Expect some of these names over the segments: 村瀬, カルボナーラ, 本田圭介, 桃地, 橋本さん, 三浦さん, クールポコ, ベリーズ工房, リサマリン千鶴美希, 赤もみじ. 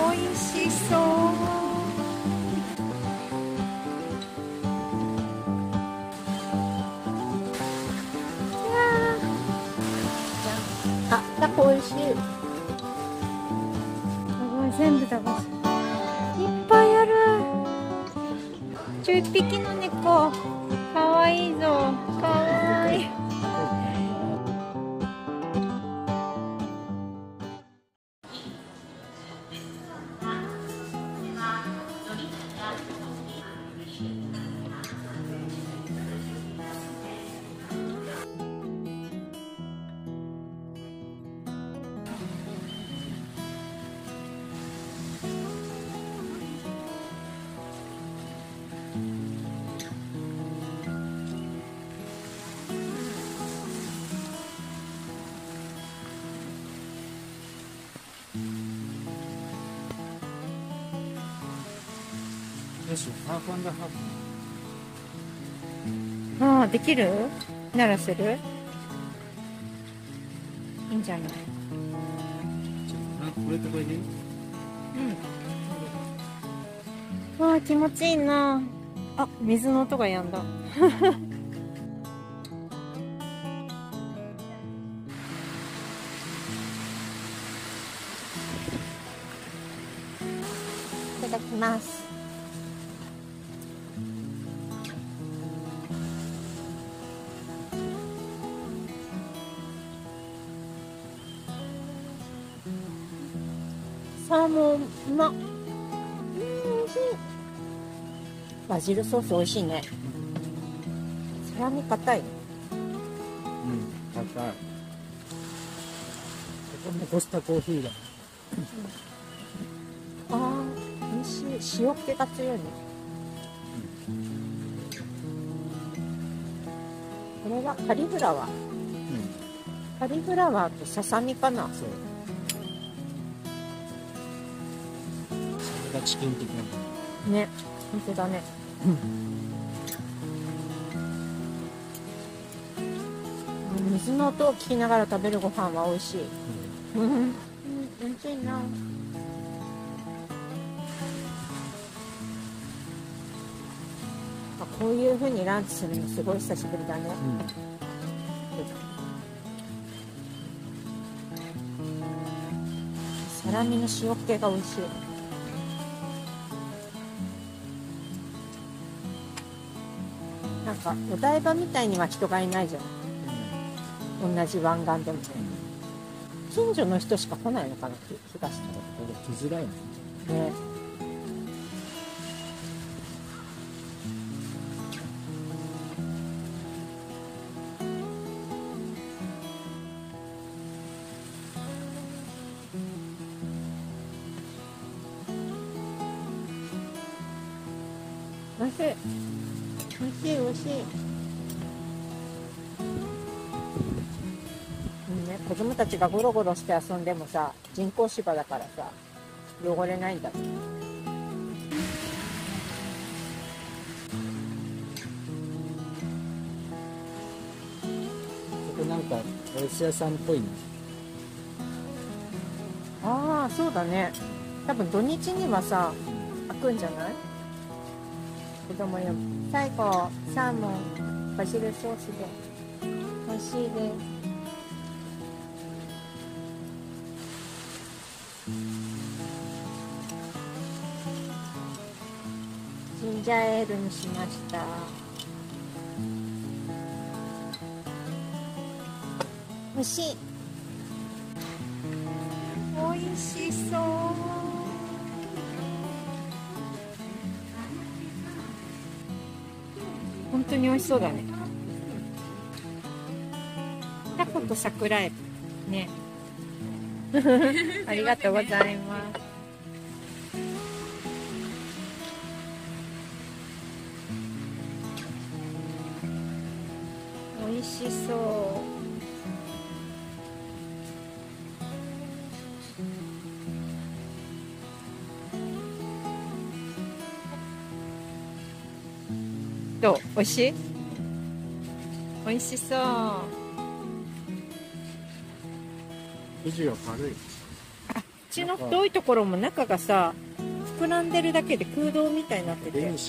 おいしそう。あ、タコおいしい。すごい、全部食べます。いっぱいある。11匹の猫、かわいいぞ。かわいい。ああ、できる？鳴らせる？いいんじゃない？うん。わあ、気持ちいいな。あ、水の音がやんだ。いただきます。サーモン、うまっ。おいしい。バジルソースおいしいね。サラミ硬い。うん、硬い。ここに残したコーヒーだ。うん、ああ、おいしい。塩気が強いね。うん、これはカリフラワー。うん、カリフラワーとささみかな。そう。チキン的なね、本当だね。水の音を聞きながら食べるご飯は美味しい。うん、美味しいな。こういう風にランチするのすごい久しぶりだね。サラミの塩気が美味しい。なんかお台場みたいには人がいないじゃん、うん、同じ湾岸でも、ね、近所の人しか来ないのかなって気がして、来づらいね。おいしい。おいしい、おいしい。ね、子供たちがゴロゴロして遊んでもさ、人工芝だからさ、汚れないんだ。ここなんかお寿司屋さんっぽいね。ああ、そうだね。多分土日にはさ、開くんじゃない？子供よ。最後、サーモン、バジルソースで美味しいです。ジンジャーエールにしました。美味しい。美味しそう。本当に美味しそうだね。タコと桜エビね。ありがとうございます。美味しそう。おいしい？おいしそう。生地が軽い。あ、口の太いところも中がさ膨らんでるだけで空洞みたいになってて、ありがとう。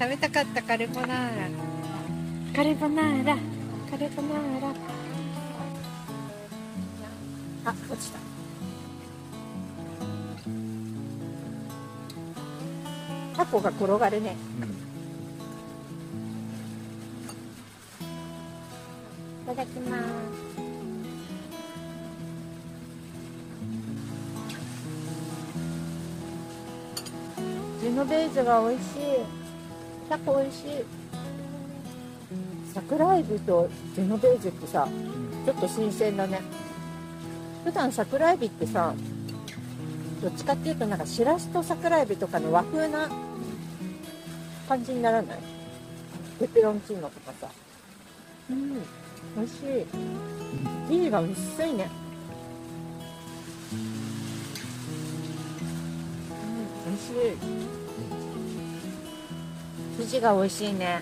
食べたかったカルボナーラ。カルボナーラ。カルボナーラ。あ、落ちた。タコが転がるね。いただきます。ジェノベーゼが美味しい。タコ美味しい。桜エビとジェノベーゼってさ、ちょっと新鮮だね。普段桜エビってさ、どっちかっていうとなんかシラスと桜エビとかの和風な感じにならない？ペペロンチーノとかさ。うん、美味しい。生地が薄いね。美味しい。生地が美味しいね。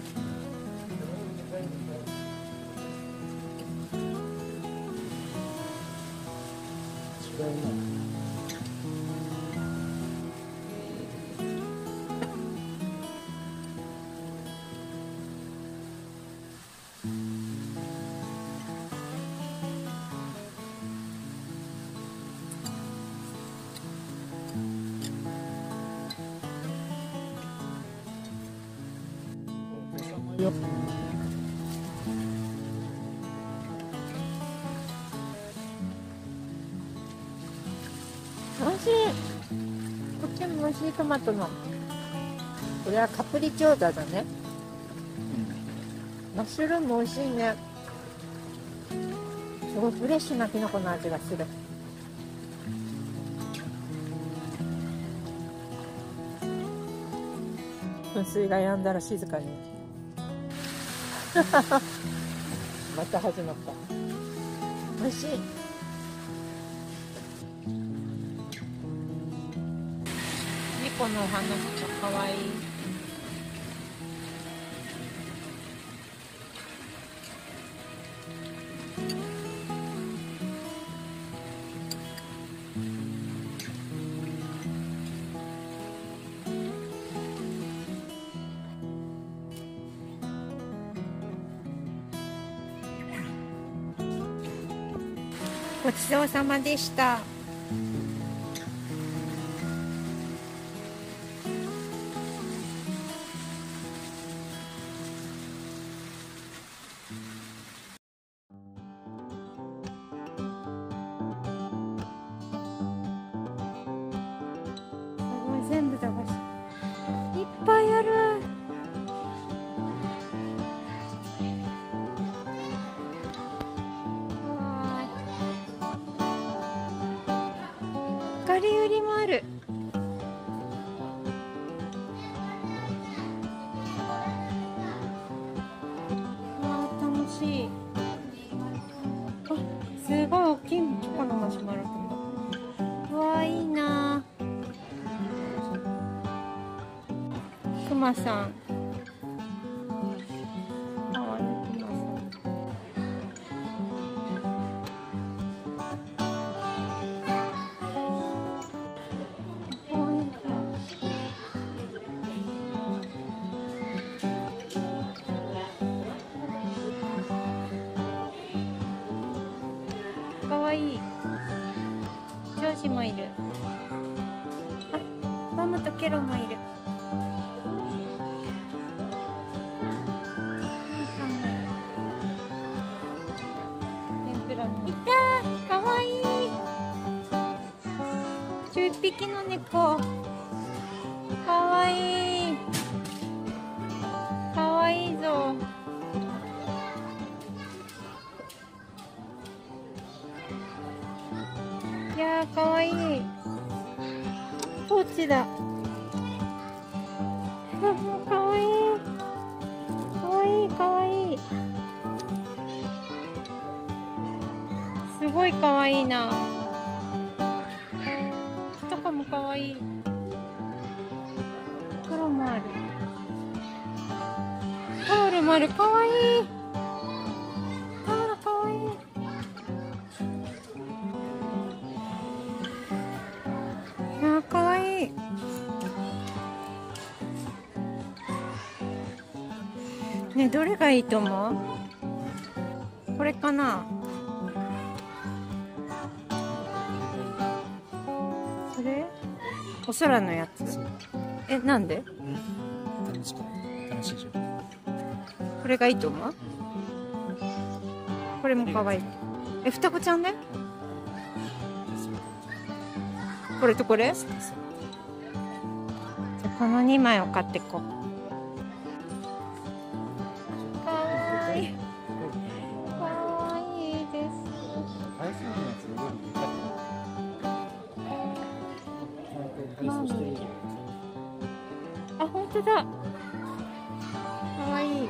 おいしい。こっちもおいしい。トマトのこれはカプリチョーザだね。マッシュルームおいしいね。すごいフレッシュなきのこの味がする。噴水が止んだら静かにまた始まった。美味しい。猫のお花かわいい。ごちそうさまでした。全部駄菓子。いっぱいある。量り売りもある。わあ、楽しい。あ、すごい大きいチョコのマシュマロとか。わあ、いいな。クマさん。ジョージもいる。あ、マムとケロもいる。いたー、かわいい。11匹の猫。かわいい。かわいいぞ。かわいいポーチだ。かわいいかわいいかわいい、すごいかわいいな。とかもかわいい、袋もある、タオルもある、かわいい。かわいい。ね、どれがいいと思う？これかな？これ？お空のやつ？え、なんで？楽しいじゃん。これがいいと思う？これもかわいい。え、双子ちゃんね？これとこれ？じゃこの2枚を買ってこう。かわいい。かわいいです。あ、本当だ。かわいい。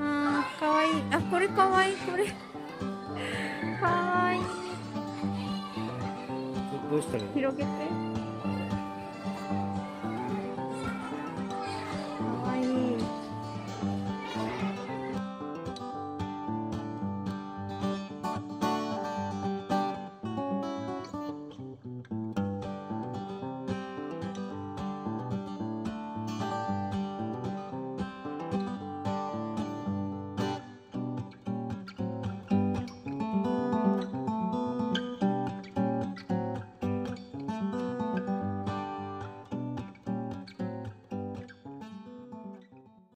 ああ、かわいい。あ、これかわいい、これ。かわいい。どうしたらいい？広げて。